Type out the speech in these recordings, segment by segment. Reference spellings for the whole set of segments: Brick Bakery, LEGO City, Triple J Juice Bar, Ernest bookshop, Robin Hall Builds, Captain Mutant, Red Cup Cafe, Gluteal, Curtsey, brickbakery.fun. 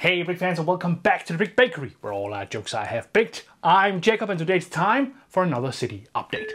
Hey Brick fans, and welcome back to the Brick Bakery, where all our jokes I have baked. I'm Jacob, and today it's time for another city update.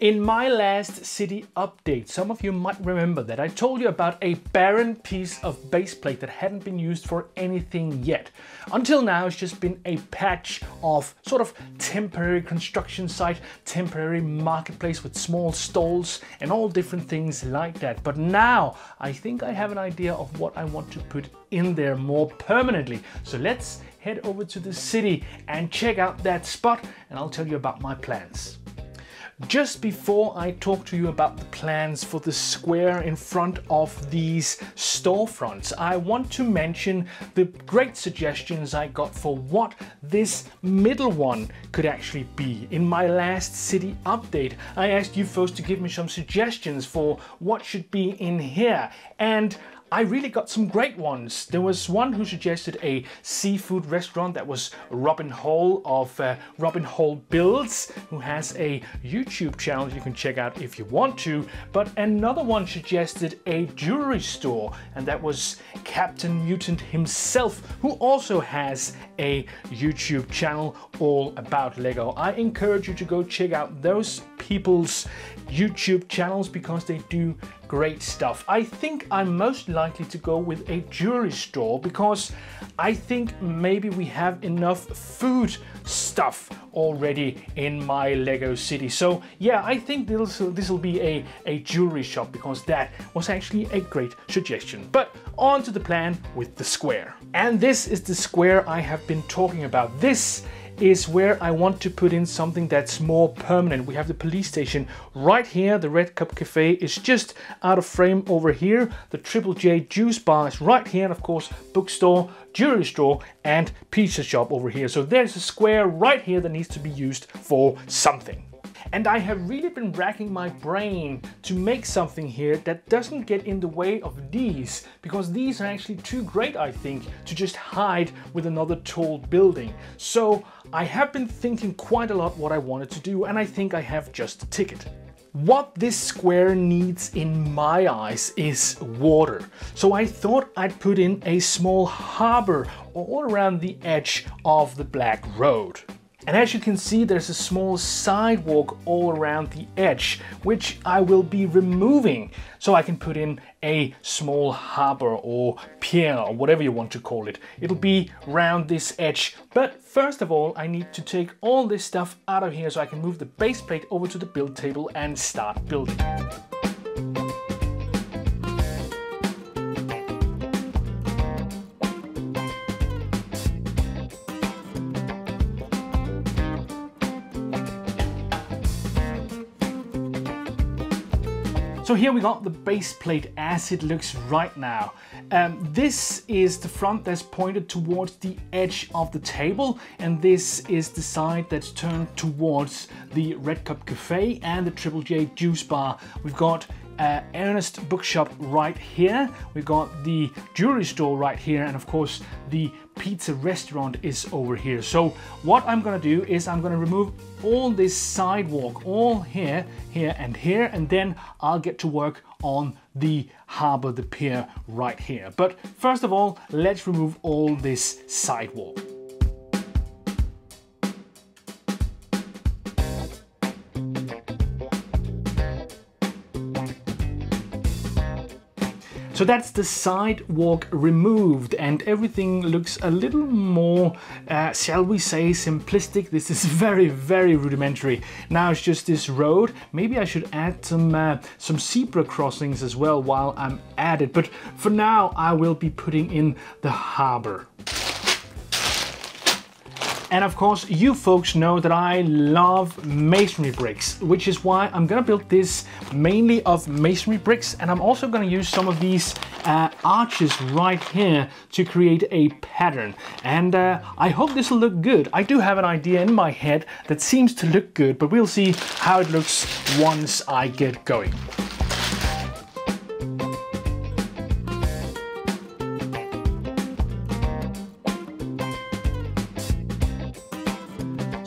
In my last city update, some of you might remember that I told you about a barren piece of base plate that hadn't been used for anything yet. Until now, it's just been a patch of sort of temporary construction site, temporary marketplace with small stalls and all different things like that. But now I think I have an idea of what I want to put in there more permanently. So let's head over to the city and check out that spot, and I'll tell you about my plans. Just before I talk to you about the plans for the square in front of these storefronts, I want to mention the great suggestions I got for what this middle one could actually be. In my last city update, I asked you folks to give me some suggestions for what should be in here, and I really got some great ones. There was one who suggested a seafood restaurant. That was Robin Hall of Robin Hall Builds, who has a YouTube channel you can check out if you want to. But another one suggested a jewelry store, and that was Captain Mutant himself, who also has a YouTube channel all about Lego. I encourage you to go check out those people's YouTube channels because they do great stuff. I think I'm most likely to go with a jewelry store because I think maybe we have enough food stuff already in my Lego city. So yeah, I think this will be a jewelry shop because that was actually a great suggestion. But on to the plan with the square. And this is the square I have been talking about. This is where I want to put in something that's more permanent. We have the police station right here. The Red Cup Cafe is just out of frame over here. The Triple J Juice Bar is right here. And of course, bookstore, jewelry store, and pizza shop over here. So there's a square right here that needs to be used for something. And I have really been racking my brain to make something here that doesn't get in the way of these, because these are actually too great, I think, to just hide with another tall building. So I have been thinking quite a lot what I wanted to do, and I think I have just the ticket. What this square needs in my eyes is water. So I thought I'd put in a small harbor all around the edge of the Black Road. And as you can see, there's a small sidewalk all around the edge, which I will be removing so I can put in a small harbor or pier or whatever you want to call it. It'll be round this edge. But first of all, I need to take all this stuff out of here so I can move the base plate over to the build table and start building. So here we got the base plate as it looks right now. This is the front that's pointed towards the edge of the table, and this is the side that's turned towards the Red Cup Cafe and the Triple J Juice Bar. We've got Ernest bookshop right here, we've got the jewelry store right here, and of course the pizza restaurant is over here. So what I'm gonna do is I'm gonna remove all this sidewalk, all here, and then I'll get to work on the harbor, the pier right here. But first of all, let's remove all this sidewalk. So that's the sidewalk removed, and everything looks a little more, shall we say, simplistic. This is very, very rudimentary. Now it's just this road. Maybe I should add some zebra crossings as well while I'm at it. But for now, I will be putting in the harbor. And of course, you folks know that I love masonry bricks, which is why I'm gonna build this mainly of masonry bricks. And I'm also gonna use some of these arches right here to create a pattern. And I hope this will look good. I do have an idea in my head that seems to look good, but we'll see how it looks once I get going.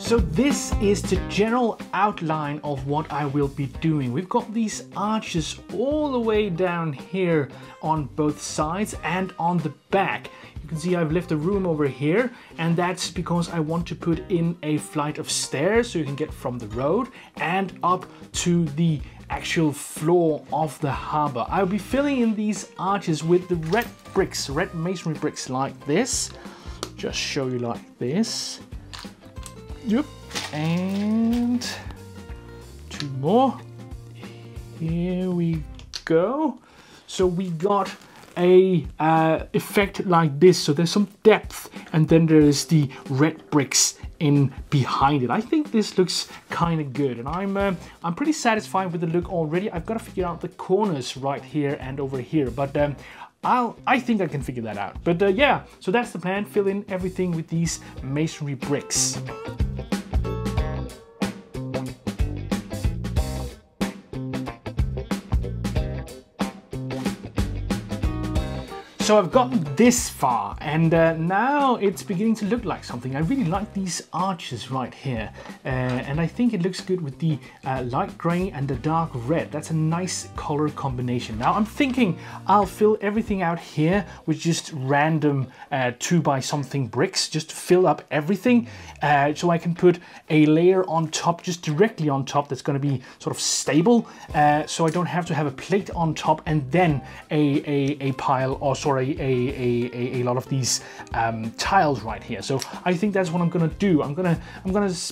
So this is the general outline of what I will be doing. We've got these arches all the way down here on both sides and on the back. You can see I've left a room over here, and that's because I want to put in a flight of stairs so you can get from the road and up to the actual floor of the harbor. I'll be filling in these arches with the red bricks, red masonry bricks like this. Just show you like this. Yep, and two more. Here we go. So we got a effect like this. So there's some depth, and then there is the red bricks in behind it. I think this looks kind of good, and I'm pretty satisfied with the look already. I've got to figure out the corners right here and over here, but I think I can figure that out. But yeah, so that's the plan. Fill in everything with these masonry bricks. So I've gotten this far, and now it's beginning to look like something. I really like these arches right here, and I think it looks good with the light grey and the dark red. That's a nice color combination. Now I'm thinking I'll fill everything out here with just random 2x something bricks, just to fill up everything, so I can put a layer on top, just directly on top, that's going to be sort of stable, so I don't have to have a plate on top and then a pile or sort of a lot of these tiles right here. So I think that's what I'm gonna do. I'm gonna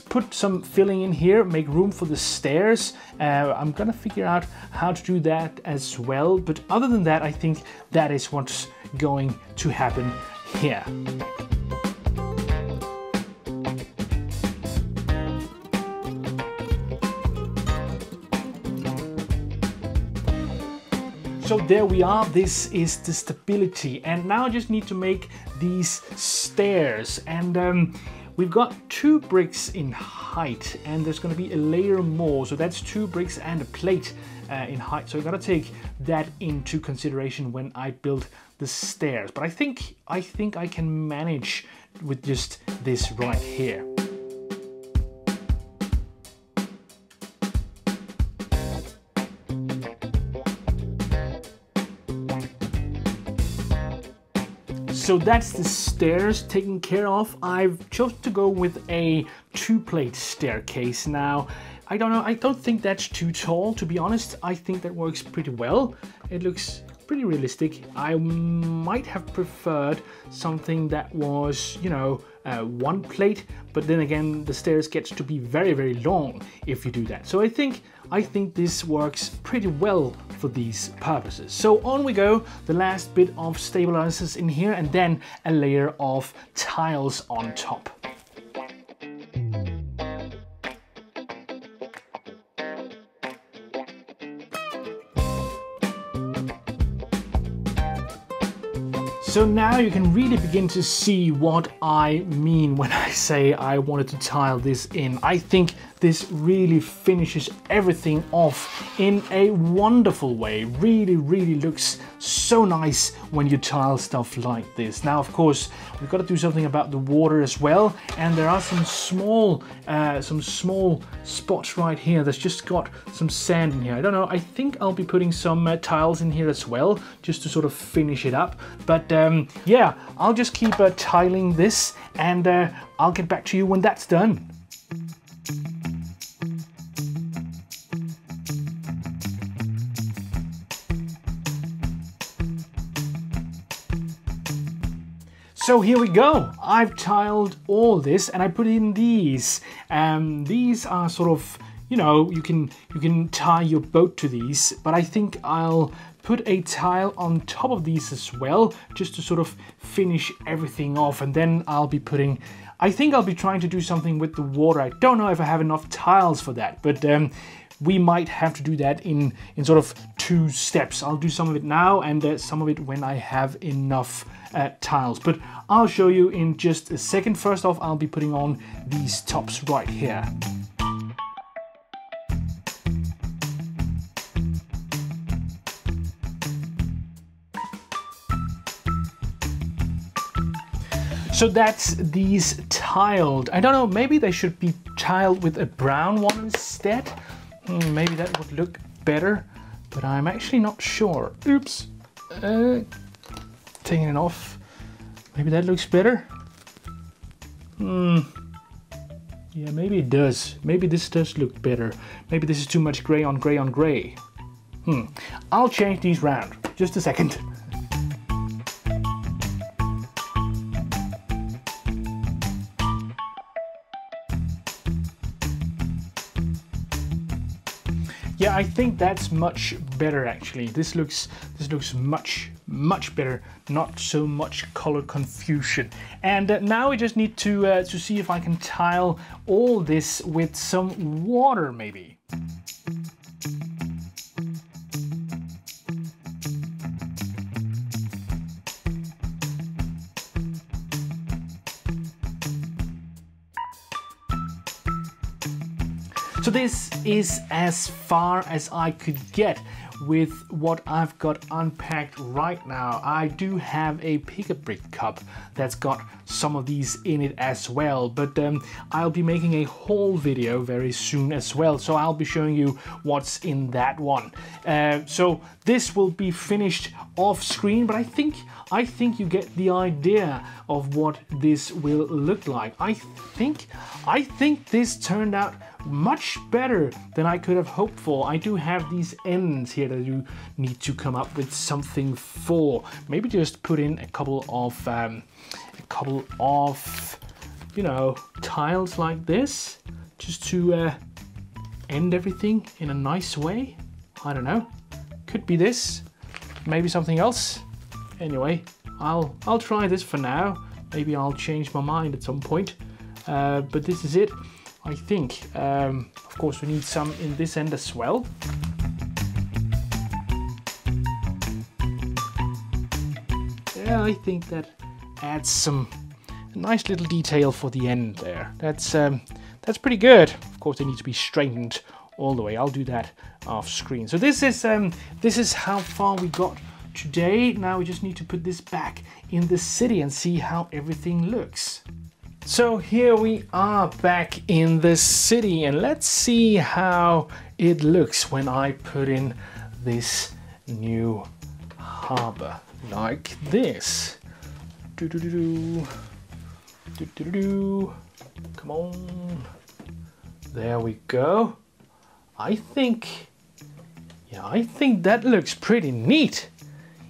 put some filling in here, make room for the stairs. I'm gonna figure out how to do that as well. But other than that, I think that is what's going to happen here. So there we are, this is the stability, and now I just need to make these stairs, and we've got 2 bricks in height, and there's going to be a layer more, so that's 2 bricks and a plate in height, so I've got to take that into consideration when I build the stairs, but I think I can manage with just this right here. So that's the stairs taken care of. I've chosen to go with a 2-plate staircase. Now, I don't know, I don't think that's too tall, to be honest. I think that works pretty well. It looks pretty realistic. I might have preferred something that was, you know, 1 plate, but then again, the stairs gets to be very, very long if you do that. So I think this works pretty well for these purposes. So on we go, the last bit of stabilizers in here, and then a layer of tiles on top. So now you can really begin to see what I mean when I say I wanted to tile this in. I think this really finishes everything off in a wonderful way. Really, really looks so nice when you tile stuff like this. Now, of course, we've got to do something about the water as well. And there are some small spots right here that's just got some sand in here. I don't know. I think I'll be putting some tiles in here as well, just to sort of finish it up. But yeah, I'll just keep tiling this, and I'll get back to you when that's done. So here we go, I've tiled all this, and I put in these. These are sort of, you know, you can tie your boat to these, but I think I'll put a tile on top of these as well, just to sort of finish everything off, and then I'll be putting, I think I'll be trying to do something with the water. I don't know if I have enough tiles for that, but we might have to do that in sort of 2 steps. I'll do some of it now, and some of it when I have enough tiles, but I'll show you in just a second. First off, I'll be putting on these tops right here. So that's these tiled. I don't know, maybe they should be tiled with a brown one instead. Maybe that would look better, but I'm actually not sure. Oops. Taking it off. Maybe that looks better. Yeah, maybe it does. Maybe this does look better. Maybe this is too much gray on gray on gray. I'll change these round. Just a second. Yeah, I think that's much better actually. This looks much better. Not so much color confusion. And now I just need to see if I can tile all this with some water maybe. So this is as far as I could get with what I've got unpacked right now. I do have a pickup brick cup that's got some of these in it as well, but I'll be making a haul video very soon as well, so I'll be showing you what's in that one. So this will be finished off screen, but I think you get the idea of what this will look like. I think this turned out much better than I could have hoped for. I do have these ends here that you need to come up with something for. Maybe just put in a couple of you know, tiles like this, just to end everything in a nice way. I don't know. Could be this. Maybe something else. Anyway, I'll try this for now. Maybe I'll change my mind at some point. But this is it, I think. Of course, we need some in this end as well. Yeah, I think that adds some nice little detail for the end there. That's pretty good. Of course, they need to be straightened all the way. I'll do that off screen. So this is how far we got today. Now we just need to put this back in the city and see how everything looks. So here we are back in the city, and let's see how it looks when I put in this new harbor like this. Come on. There we go. I think that looks pretty neat.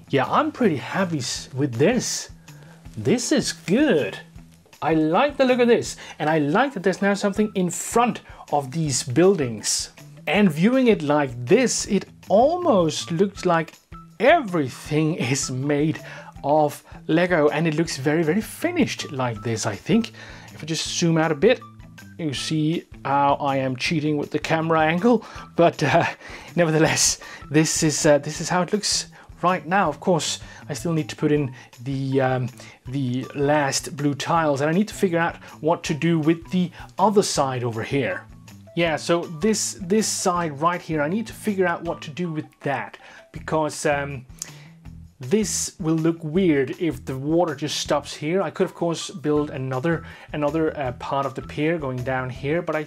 Yeah, I'm pretty happy with this. This is good. I like the look of this, and I like that there's now something in front of these buildings. And viewing it like this, it almost looks like everything is made of Lego, and it looks very, very finished like this, I think. If I just zoom out a bit, you see how I am cheating with the camera angle, but nevertheless, this is how it looks right now. Of course, I still need to put in the last blue tiles, and I need to figure out what to do with the other side over here. Yeah, so this side right here, I need to figure out what to do with that, because this will look weird if the water just stops here. I could, of course, build another part of the pier going down here, but I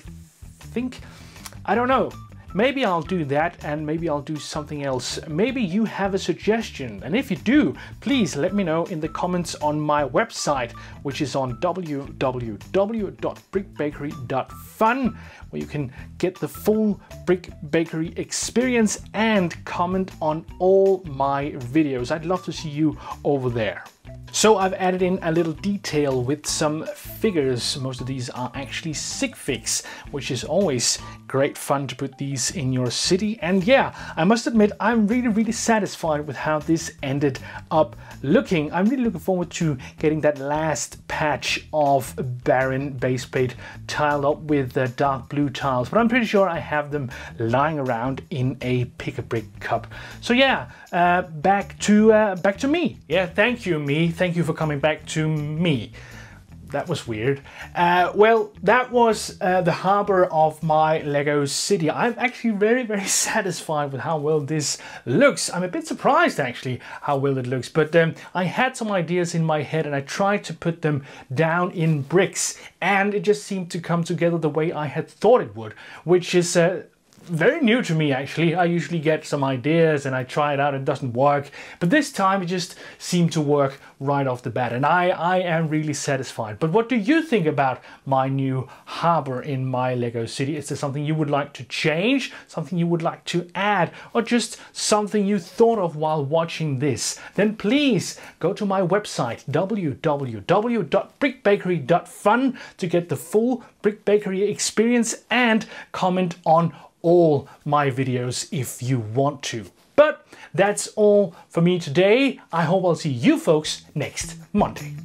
don't know. Maybe I'll do that, and maybe I'll do something else. Maybe you have a suggestion, and if you do, please let me know in the comments on my website, which is on www.brickbakery.fun, where you can get the full Brick Bakery experience and comment on all my videos. I'd love to see you over there. So I've added in a little detail with some figures. Most of these are actually sig figs, which is always great fun to put these in your city. And yeah, I must admit, I'm really, really satisfied with how this ended up looking. I'm really looking forward to getting that last patch of barren base plate tiled up with the dark blue tiles, but I'm pretty sure I have them lying around in a pick-a-brick cup. So yeah, back to me. Yeah, thank you, me. Thank you for coming back to me. That was weird. Well, that was the harbor of my Lego city. I'm actually very, very satisfied with how well this looks. I'm a bit surprised actually how well it looks, but I had some ideas in my head and I tried to put them down in bricks and it just seemed to come together the way I had thought it would, which is very new to me actually. I usually get some ideas and I try it out, it doesn't work, but this time it just seemed to work right off the bat and I am really satisfied. But what do you think about my new harbor in my Lego city? Is there something you would like to change, something you would like to add, or just something you thought of while watching this? Then please go to my website www.brickbakery.fun to get the full Brick Bakery experience and comment on all my videos if you want to. But that's all for me today. I hope I'll see you folks next Monday.